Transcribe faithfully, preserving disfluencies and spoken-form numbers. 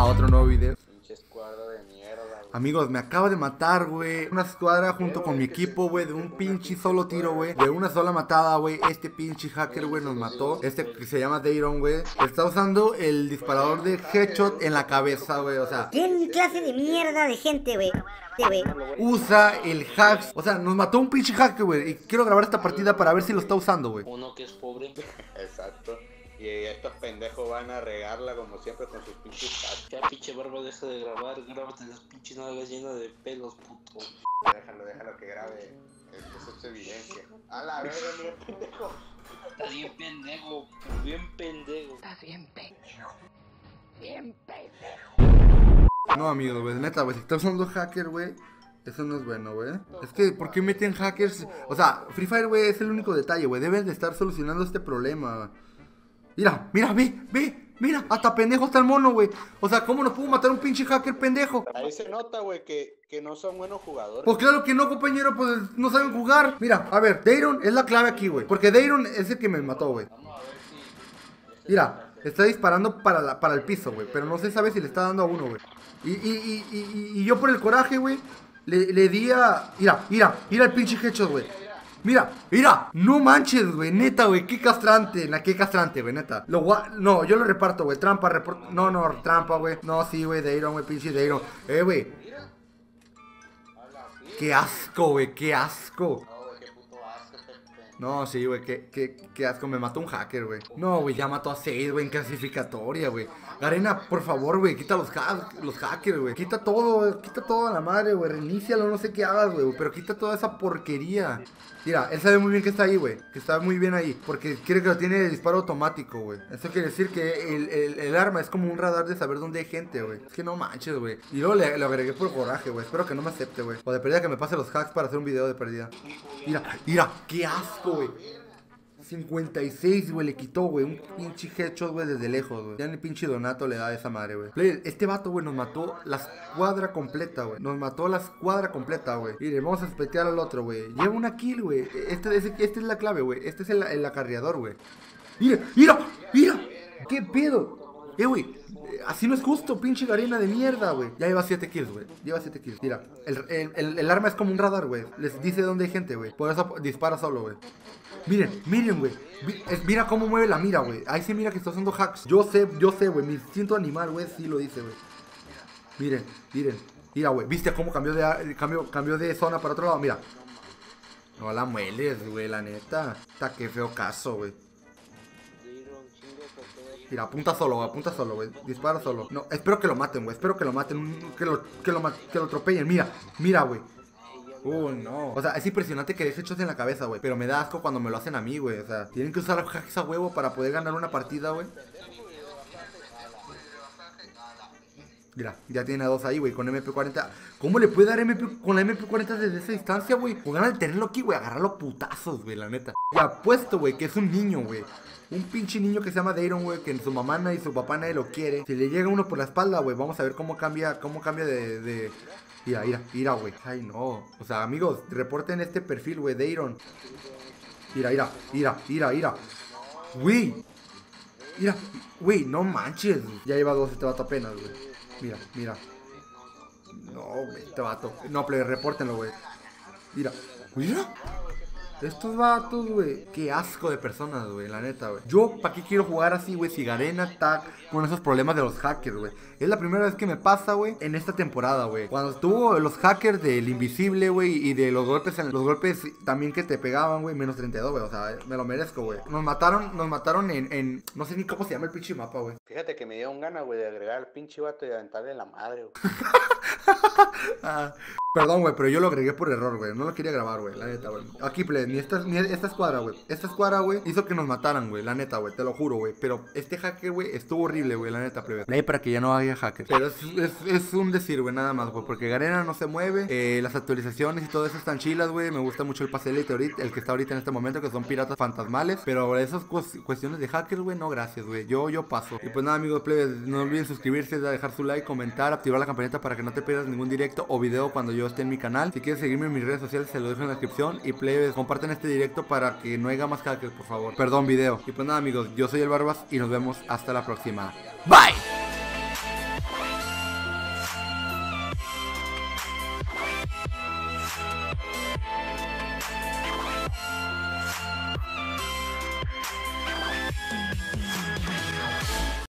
a otro nuevo video. Pinche escuadra de mierda, güey. Amigos, me acaba de matar, güey. Una escuadra junto con mi equipo, güey, de un pinche solo tiro, güey. De una sola matada, güey. Este pinche hacker, güey, nos mató. Este que se llama Dayron, güey. Está usando el disparador de headshot en la cabeza, güey. O sea, ¿qué clase de mierda de gente, güey? Wey. Usa el hack. O sea, nos mató un pinche hacker, güey. Y quiero grabar esta partida para ver si lo está usando, güey. Uno que es pobre. Exacto. Y estos pendejos van a regarla como siempre con sus pinches hacks. Ya, pinche barba, deja de grabar. Grábate las pinches nalgas llenas de pelos, puto. Déjalo, déjalo que grabe. Eso es evidencia. A la verga, mira, pendejo. Estás bien pendejo. Bien pendejo. Estás bien pendejo. Bien pendejo. No, amigos, güey, neta, güey, si estás usando hacker, güey, eso no es bueno, güey. Es que, ¿por qué meten hackers? O sea, Free Fire, güey, es el único detalle, güey. Deben de estar solucionando este problema. Mira, mira, ve, ve, mira, hasta pendejo está el mono, güey. O sea, ¿cómo nos pudo matar un pinche hacker pendejo? Ahí se nota, güey, que, que no son buenos jugadores. Pues claro que no, compañero, pues no saben jugar. Mira, a ver, Dayron es la clave aquí, güey. Porque Dayron es el que me mató, güey. Mira. Está disparando para, la, para el piso, güey. Pero no se sabe si le está dando a uno, güey. Y, y, y, y, y yo por el coraje, güey, le, le di a... Mira, mira, mira el pinche headshot, güey. Mira, mira. No manches, güey. Neta, güey. Qué castrante. Na, qué castrante, güey. Neta. Lo gua... No, yo lo reparto, güey. Trampa, reporto. No, no, trampa, güey. No, sí, güey. Dayron, güey. Pinche Dayron. Eh, güey. Qué asco, güey. Qué asco. No, sí, güey, qué, qué, qué asco, me mató un hacker, güey. No, güey, ya mató a seis, güey, en clasificatoria, güey. Garena, por favor, güey, quita los, ha los hackers, güey. Quita todo, güey, quita todo a la madre, güey. Reinícialo, no sé qué hagas, güey, pero quita toda esa porquería. Mira, él sabe muy bien que está ahí, güey. Que está muy bien ahí, porque quiere que lo tiene el disparo automático, güey. Eso quiere decir que el, el, el arma es como un radar de saber dónde hay gente, güey. Es que no manches, güey. Y luego le, le agregué por coraje, güey. Espero que no me acepte, güey. O de pérdida que me pase los hacks para hacer un video de pérdida. Mira, mira, qué asco, güey. cincuenta y seis, güey, le quitó, güey. Un pinche headshot, güey, desde lejos, güey. Ya ni pinche Donato le da a esa madre, güey. Este vato, güey, nos mató la escuadra completa, güey. Nos mató la escuadra completa, güey. Mire, vamos a espetear al otro, güey. Lleva una kill, güey. Este, este, este es la clave, güey. Este es el, el acarreador, güey. Mira, mira, mira. ¿Qué pedo? Eh, güey. Así no es justo, pinche Garena de mierda, güey. Ya lleva siete kills, güey. Lleva siete kills. Mira, el, el, el, el arma es como un radar, güey. Les dice dónde hay gente, güey. Por eso dispara solo, güey. Miren, miren, güey. Mira cómo mueve la mira, güey. Ahí se mira que está usando hacks. Yo sé, yo sé, güey. Mi instinto animal, güey, sí lo dice, güey. Miren, miren. Mira, güey. ¿Viste cómo cambió de, cambió, cambió de zona para otro lado? Mira. No la mueles, güey, la neta. Está que feo caso, güey. Mira, apunta solo, güey, apunta solo, güey. Dispara solo. No, espero que lo maten, güey. Espero que lo maten. Que lo, que lo, que lo atropellen. Mira, mira, güey. Uh, no. O sea, es impresionante que les hechos en la cabeza, güey. Pero me da asco cuando me lo hacen a mí, güey. O sea, tienen que usar los hacks a huevo para poder ganar una partida, güey. Mira, ya tiene a dos ahí, güey, con M P cuarenta. ¿Cómo le puede dar M P con la M P cuarenta desde esa distancia, güey? O ganas de tenerlo aquí, güey. Agarrarlo putazos, güey, la neta. Le apuesto, güey, que es un niño, güey. Un pinche niño que se llama Dayron, güey, que su mamá y su papá nadie lo quiere. Si le llega uno por la espalda, güey, vamos a ver cómo cambia, cómo cambia de... de... Mira, mira, mira, güey. Ay, no. O sea, amigos, reporten este perfil, güey, Dayron. Mira, mira, mira, mira, mira. Güey. Mira, güey, no manches. Ya lleva dos este vato apenas, güey. Mira, mira. No, güey, este vato. No, plebe, repórtenlo, güey. Mira, mira. Estos vatos, güey. Qué asco de personas, güey, la neta, güey. Yo, ¿para qué quiero jugar así, güey? Si Garena tag con esos problemas de los hackers, güey. Es la primera vez que me pasa, güey, en esta temporada, güey. Cuando estuvo los hackers del invisible, güey, y de los golpes, los golpes también que te pegaban, güey, menos treinta y dos, güey. O sea, me lo merezco, güey. Nos mataron, nos mataron en, en, no sé ni cómo se llama el pinche mapa, güey. Fíjate que me dieron ganas, güey, de agregar al pinche vato y aventarle en la madre, güey. Ah. Perdón, güey, pero yo lo agregué por error, güey. No lo quería grabar, güey, la neta, güey. Aquí, play, ni esta, ni esta escuadra, güey. Esta escuadra, güey, hizo que nos mataran, güey. La neta, güey, te lo juro, güey. Pero este hacker, güey, estuvo horrible, güey, la neta, plebe. Play para que ya no haya hackers. Pero es, es, es un decir, güey, nada más, güey. Porque Garena no se mueve. Eh, las actualizaciones y todo eso están chilas, güey. Me gusta mucho el paselete ahorita, el que está ahorita en este momento, que son piratas fantasmales. Pero esas cu cuestiones de hackers, güey, no gracias, güey. Yo, yo paso. Y pues nada, amigos, plebes, no olviden suscribirse, dejar su like, comentar, activar la campanita para que no te pierdas ningún directo o video cuando yo yo esté en mi canal. Si quieres seguirme en mis redes sociales, se lo dejo en la descripción. Y plebes, comparten este directo para que no haya más hackers, por favor. Perdón, video. Y pues nada, amigos, yo soy el Barbas y nos vemos hasta la próxima. Bye.